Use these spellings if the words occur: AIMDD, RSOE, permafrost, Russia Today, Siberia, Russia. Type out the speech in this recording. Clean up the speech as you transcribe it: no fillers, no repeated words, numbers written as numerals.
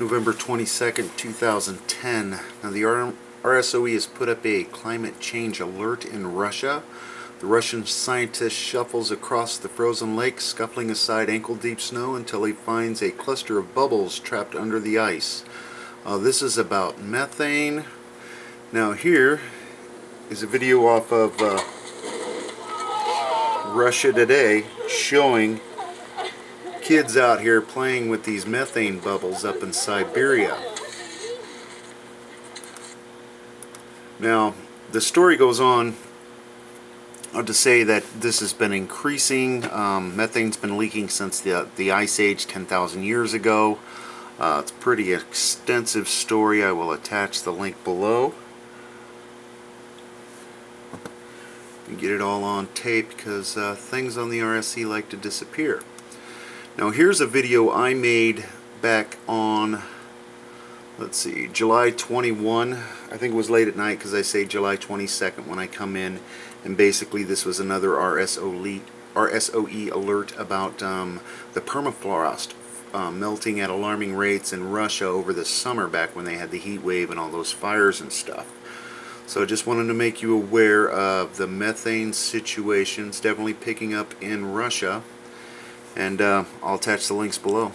November 22nd, 2010. Now the RSOE has put up a climate change alert in Russia. The Russian scientist shuffles across the frozen lake, scuffling aside ankle-deep snow until he finds a cluster of bubbles trapped under the ice. This is about methane. Now here is a video off of Russia Today showing kids out here playing with these methane bubbles up in Siberia. Now the story goes on to say that this has been increasing. Methane's been leaking since the Ice Age 10,000 years ago. It's a pretty extensive story. I will attach the link below and get it all on tape, because things on the RSOE like to disappear. Now here's a video I made back on, let's see, July 21, I think it was late at night, because I say July 22nd when I come in, and basically this was another RSOE alert about the permafrost melting at alarming rates in Russia over the summer, back when they had the heat wave and all those fires and stuff. So I just wanted to make you aware of the methane situations definitely picking up in Russia, and I'll attach the links below.